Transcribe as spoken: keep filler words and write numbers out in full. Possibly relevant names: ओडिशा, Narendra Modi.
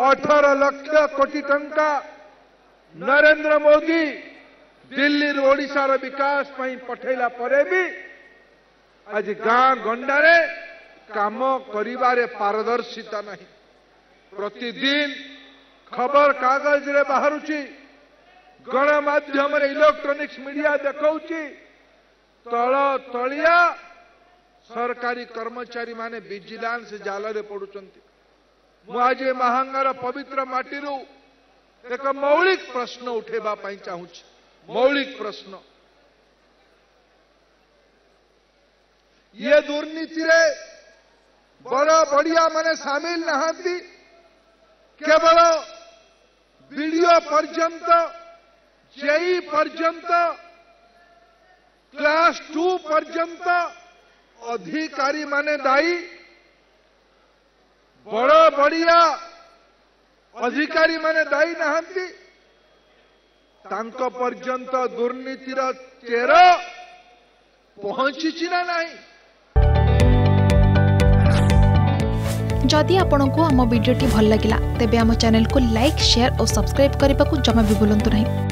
अठारह लक्ष कोटी टंका नरेंद्र मोदी दिल्ली ओडिशार विकास पठेला परे भी आज गां गंडारे काम करिबारे पारदर्शिता नहीं। प्रतिदिन खबर कागज रे बाहरुची, गणमाध्यम रे इलेक्ट्रोनिक्स मीडिया देखाउची तल तलिया सरकारी कर्मचारी माने विजिलेंस जाल रे पडुचंती। मु आज महांगार पवित्र माटीरू एक मौलिक प्रश्न उठेबा पई चाहूची। मौलिक प्रश्न ये दुर्नीति रे बड़ा बढ़िया माने शामिल नहांती, केवल वीडियो पर्यंत जेई पर्यंत क्लास टू पर्यंत अधिकारी माने दायी। बड़ा बढ़िया अधिकारी माने दायी नहांती, तांको पर्यंत दुर्नीतिर चेर पहुंची ना नहीं। जदि आपंको आम भिड्टे भल लगा तेब आम चैनल को लाइक, शेयर और सब्सक्राइब करने को जमा भी भूलु नहीं।